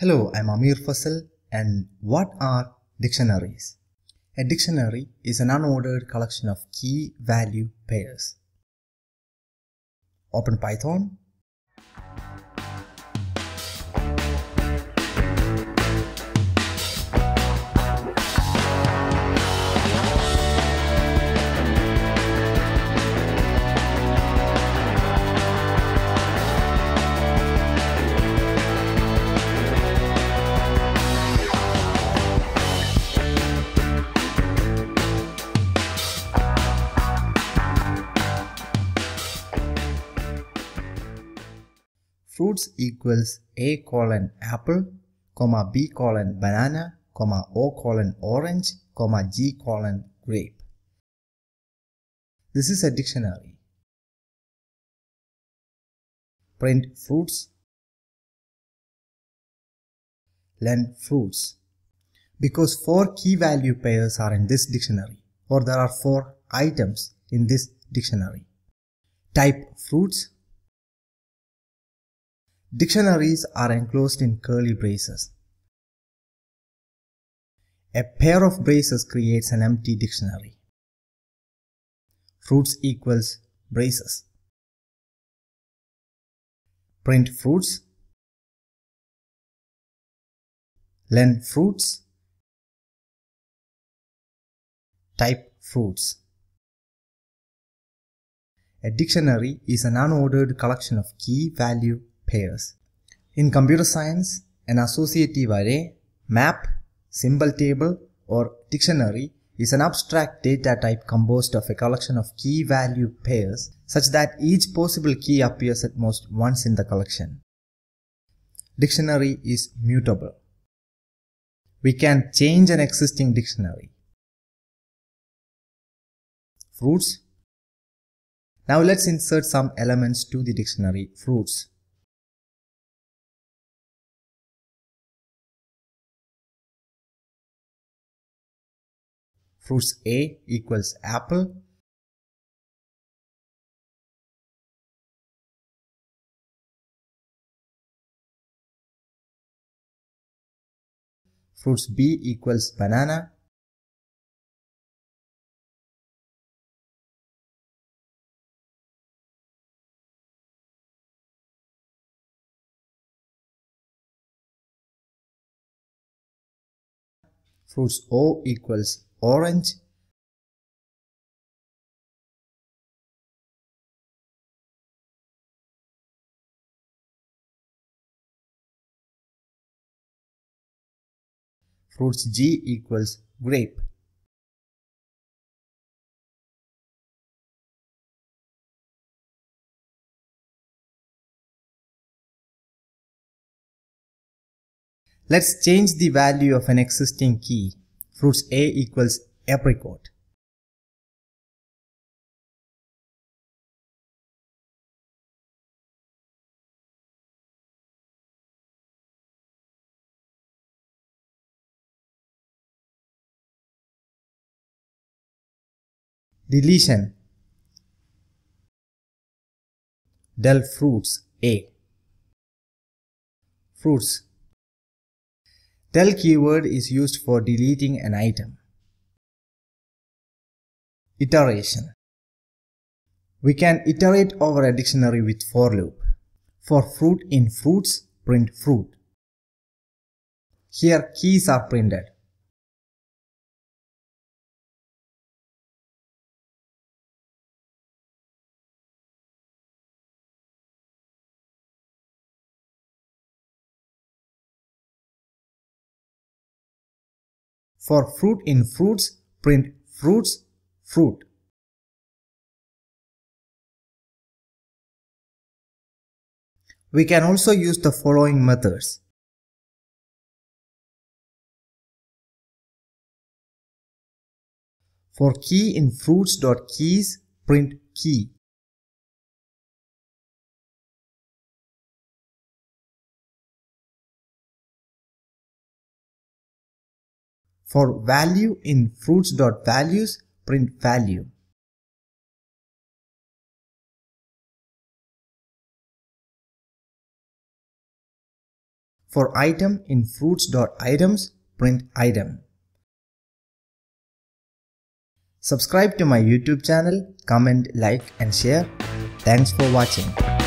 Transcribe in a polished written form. Hello, I'm Ameer Fazal, and what are dictionaries? A dictionary is an unordered collection of key value pairs. Open Python. Fruits equals A colon apple, comma B colon banana, comma O colon orange, comma G colon grape. This is a dictionary. Print fruits, len fruits. Because 4 key value pairs are in this dictionary, or there are 4 items in this dictionary. Type fruits. Dictionaries are enclosed in curly braces. A pair of braces creates an empty dictionary. Fruits equals braces. Print fruits, len fruits, type fruits. A dictionary is an unordered collection of key value pairs. In computer science, an associative array, map, symbol table, or dictionary is an abstract data type composed of a collection of key value pairs such that each possible key appears at most once in the collection. Dictionary is mutable. We can change an existing dictionary. Fruits. Now let's insert some elements to the dictionary fruits. Fruits A equals apple, fruits B equals banana, fruits O equals orange, fruits G equals grape. Let's change the value of an existing key. Fruits A equals apricot. Deletion. Del fruits A. Fruits. Del keyword is used for deleting an item. Iteration. We can iterate over a dictionary with for loop. For fruit in fruits, print fruit. Here keys are printed. For fruit in fruits, print fruits, fruit. We can also use the following methods. For key in fruits.keys, print key. For value in fruits.values, print value. For item in fruits.items, print item. Subscribe to my YouTube channel, comment, like and share. Thanks for watching.